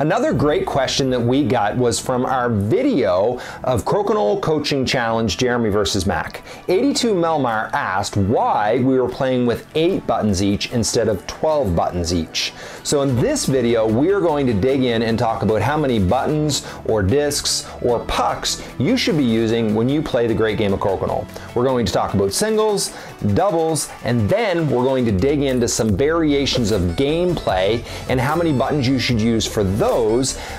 Another great question that we got was from our video of Crokinole Coaching Challenge Jeremy versus Mac. 82 Melmar asked why we were playing with 8 buttons each instead of 12 buttons each. So in this video, we are going to dig in and talk about how many buttons or discs or pucks you should be using when you play the great game of Crokinole. We're going to talk about singles, doubles, and then we're going to dig into some variations of gameplay and how many buttons you should use for those.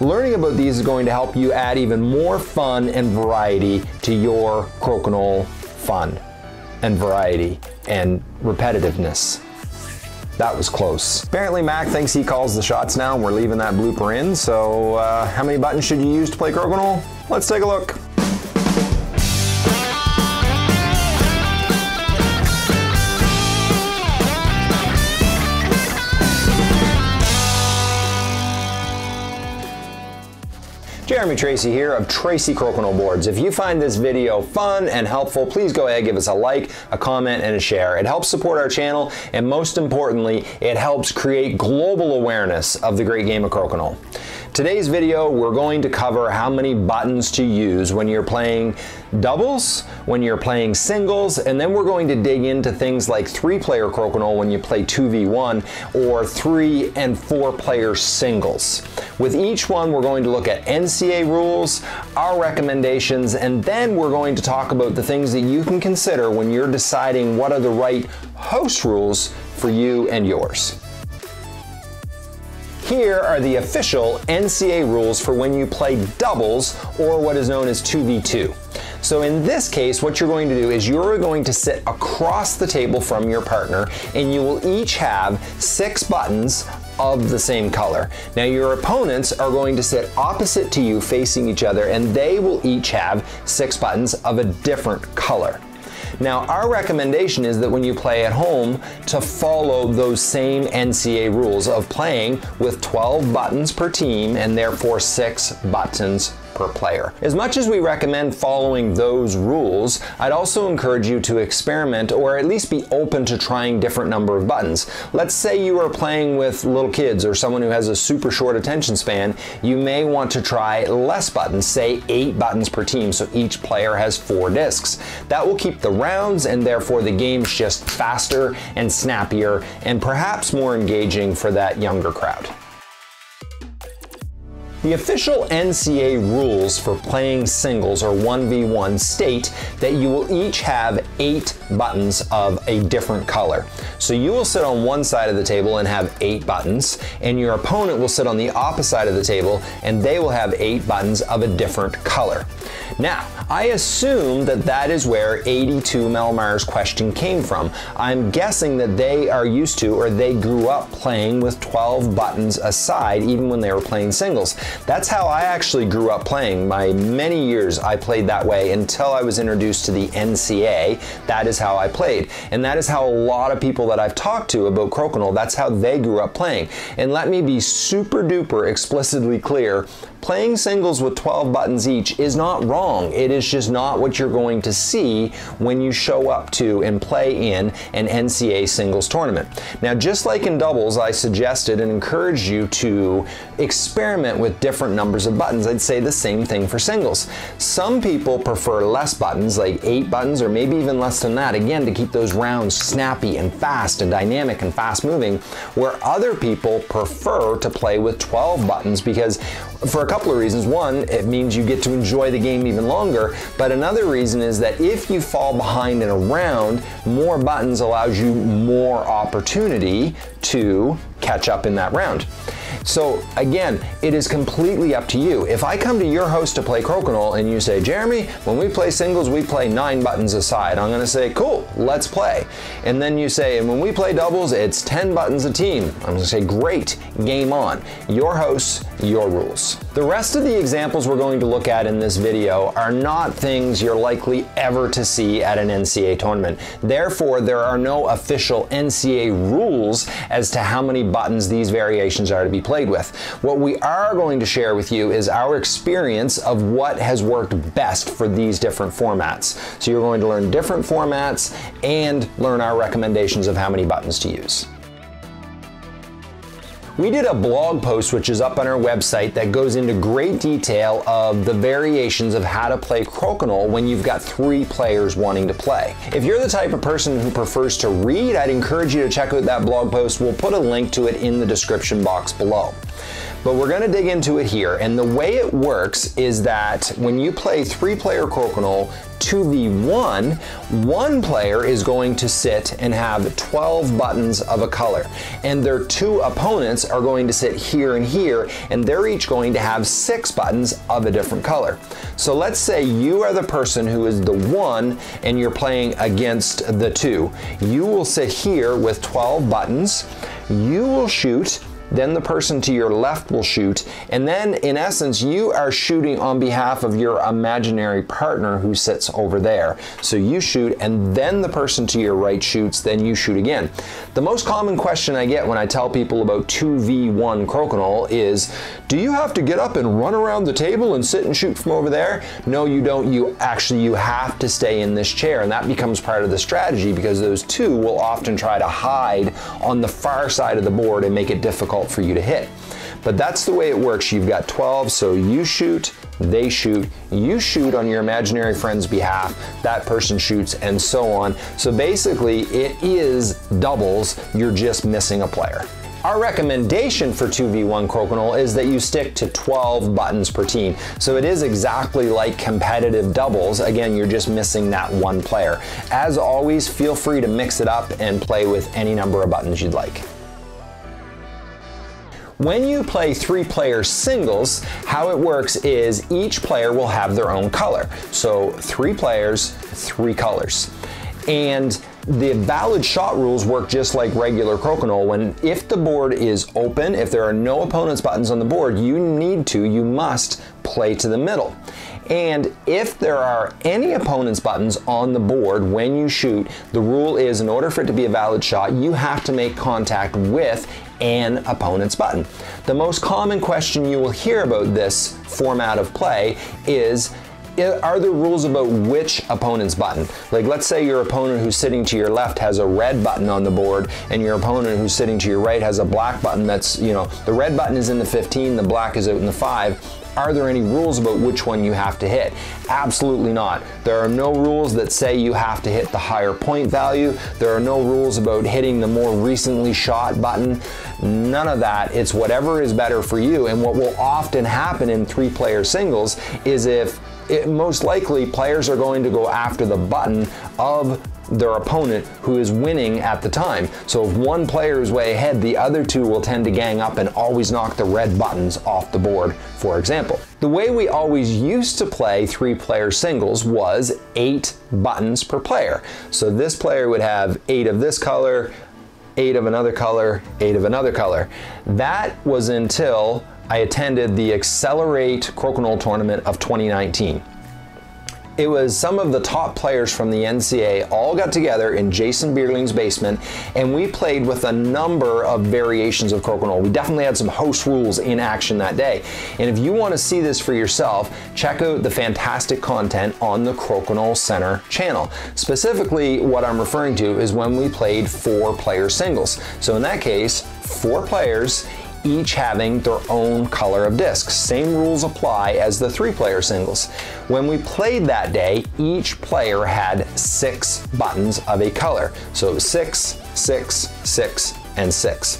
Learning about these is going to help you add even more fun and variety to your Crokinole fun and variety and repetitiveness. That was close. Apparently Mac thinks he calls the shots now, and we're leaving that blooper in. So how many buttons should you use to play Crokinole? Let's take a look. Jeremy Tracey here of Tracey Crokinole Boards. If you find this video fun and helpful, please go ahead and give us a like, a comment, and a share. It helps support our channel, and most importantly, it helps create global awareness of the great game of Crokinole. Today's video, we're going to cover how many buttons to use when you're playing doubles, when you're playing singles, and then we're going to dig into things like 3-player Crokinole when you play 2v1 or 3- and 4-player singles. With each one, we're going to look at NCAA rules, our recommendations, and then we're going to talk about the things that you can consider when you're deciding what are the right host rules for you and yours. Here are the official NCAA rules for when you play doubles, or what is known as 2v2. So in this case, what you're going to do is you're going to sit across the table from your partner, and you will each have 6 buttons of the same color. Now your opponents are going to sit opposite to you facing each other, and they will each have 6 buttons of a different color. Now, our recommendation is that when you play at home to follow those same NCAA rules of playing with 12 buttons per team and therefore 6 buttons per player. As much as we recommend following those rules, I'd also encourage you to experiment or at least be open to trying different number of buttons. Let's say you are playing with little kids or someone who has a super short attention span, you may want to try less buttons, say 8 buttons per team, so each player has 4 discs. That will keep the rounds and therefore the game's just faster and snappier and perhaps more engaging for that younger crowd. The official NCAA rules for playing singles or 1v1 state that you will each have 8 buttons of a different color. So you will sit on one side of the table and have 8 buttons, and your opponent will sit on the opposite side of the table and they will have 8 buttons of a different color. Now, I assume that that is where 82 Melmar's question came from. I'm guessing that they are used to, or they grew up playing with 12 buttons a side even when they were playing singles. That's how I actually grew up playing. My many years I played that way until I was introduced to the NCAA. That is how I played. And that is how a lot of people that I've talked to about Crokinole, that's how they grew up playing. And let me be super duper explicitly clear, playing singles with 12 buttons each is not wrong. It is just not what you're going to see when you show up to and play in an NCAA singles tournament. Now, just like in doubles, I suggested and encouraged you to experiment with different numbers of buttons. I'd say the same thing for singles. Some people prefer less buttons, like 8 buttons or maybe even less than that, again, to keep those rounds snappy and fast and dynamic and fast moving, where other people prefer to play with 12 buttons because for a couple of reasons. One, it means you get to enjoy the game even longer, but another reason is that if you fall behind in a round, more buttons allows you more opportunity to catch up in that round. So again, it is completely up to you. If I come to your house to play Crokinole and you say, Jeremy, when we play singles, we play 9 buttons a side. I'm gonna say, cool, let's play. And then you say, and when we play doubles, it's 10 buttons a team. I'm gonna say, great, game on. Your house, your rules. The rest of the examples we're going to look at in this video are not things you're likely ever to see at an NCAA tournament. Therefore, there are no official NCAA rules as to how many buttons these variations are to be played with. What we are going to share with you is our experience of what has worked best for these different formats. So you're going to learn different formats and learn our recommendations of how many buttons to use. We did a blog post, which is up on our website, that goes into great detail of the variations of how to play crokinole when you've got three players wanting to play. If you're the type of person who prefers to read, I'd encourage you to check out that blog post. We'll put a link to it in the description box below. But we're gonna dig into it here, and the way it works is that when you play three-player crokinole 2v1, one player is going to sit and have 12 buttons of a color, and their two opponents are going to sit here and here, and they're each going to have 6 buttons of a different color. So let's say you are the person who is the 1 and you're playing against the 2. You will sit here with 12 buttons, you will shoot, then the person to your left will shoot, and then in essence you are shooting on behalf of your imaginary partner who sits over there. So you shoot, and then the person to your right shoots, then you shoot again. The most common question I get when I tell people about 2v1 crokinole is, do you have to get up and run around the table and sit and shoot from over there? No, you don't. You have to stay in this chair, and that becomes part of the strategy because those two will often try to hide on the far side of the board and make it difficult for you to hit. But that's the way it works. You've got 12, so you shoot, they shoot, you shoot on your imaginary friend's behalf, that person shoots, and so on. So basically it is doubles, you're just missing a player. Our recommendation for 2v1 crokinole is that you stick to 12 buttons per team. So it is exactly like competitive doubles. Again, you're just missing that one player. As always, feel free to mix it up and play with any number of buttons you'd like. When you play three-player singles, how it works is each player will have their own color. So 3 players, 3 colors. And the valid shot rules work just like regular crokinole. If the board is open, if there are no opponent's buttons on the board, you must play to the middle. And if there are any opponent's buttons on the board when you shoot, the rule is in order for it to be a valid shot, you have to make contact with an opponent's button. The most common question you will hear about this format of play is, are there rules about which opponent's button? Like, let's say your opponent who's sitting to your left has a red button on the board, and your opponent who's sitting to your right has a black button. That's, you know, the red button is in the 15, the black is out in the 5. Are there any rules about which one you have to hit? Absolutely not. There are no rules that say you have to hit the higher point value. There are no rules about hitting the more recently shot button. None of that. It's whatever is better for you. And what will often happen in three-player singles is most likely players are going to go after the button of their opponent who is winning at the time. So if one player is way ahead, the other two will tend to gang up and always knock the red buttons off the board, for example. The way we always used to play three-player singles was 8 buttons per player. So this player would have 8 of this color, 8 of another color, 8 of another color. That was until I attended the Accelerate Crokinole Tournament of 2019. It was some of the top players from the NCAA all got together in Jason Bierling's basement, and we played with a number of variations of crokinole. We definitely had some host rules in action that day. And if you want to see this for yourself, check out the fantastic content on the Crokinole Center channel. Specifically, what I'm referring to is when we played 4-player singles. So in that case, 4 players, each having their own color of discs. Same rules apply as the three-player singles. When we played that day, each player had 6 buttons of a color. So 6, 6, 6, and 6.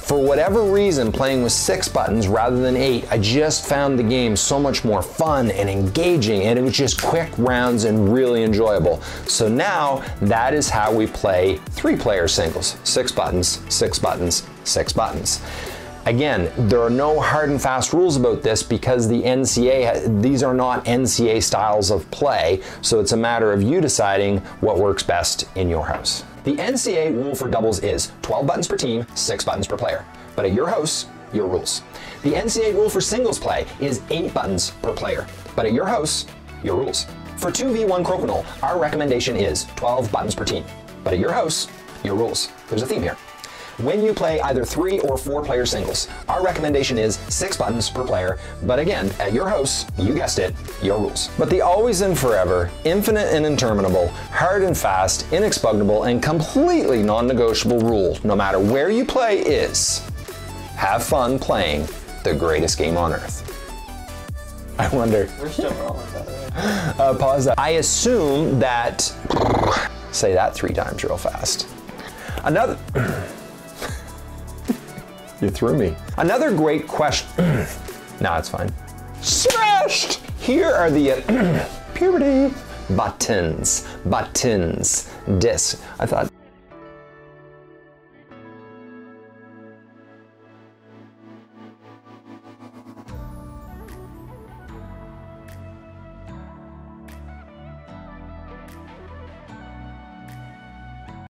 For whatever reason, playing with 6 buttons rather than 8, I just found the game so much more fun and engaging, and it was just quick rounds and really enjoyable. So now, that is how we play three-player singles. 6 buttons, 6 buttons, 6 buttons. Again, there are no hard and fast rules about this because the NCAA, these are not NCAA styles of play, so it's a matter of you deciding what works best in your house. The NCAA rule for doubles is 12 buttons per team, 6 buttons per player. But at your house, your rules. The NCAA rule for singles play is 8 buttons per player. But at your house, your rules. For 2v1 crokinole, our recommendation is 12 buttons per team. But at your house, your rules. There's a theme here. When you play either 3- or 4-player singles, our recommendation is 6 buttons per player, but again, at your house, you guessed it, your rules. But the always and forever, infinite and interminable, hard and fast, inexpugnable, and completely non-negotiable rule, no matter where you play, is Have fun playing the greatest game on earth. I wonder. We're still wrong with that, right? Pause that. I assume that, say that 3 times real fast. Another, you threw me. Another great question, nah, it's fine. Smashed! Here are the puberty buttons, disc. I thought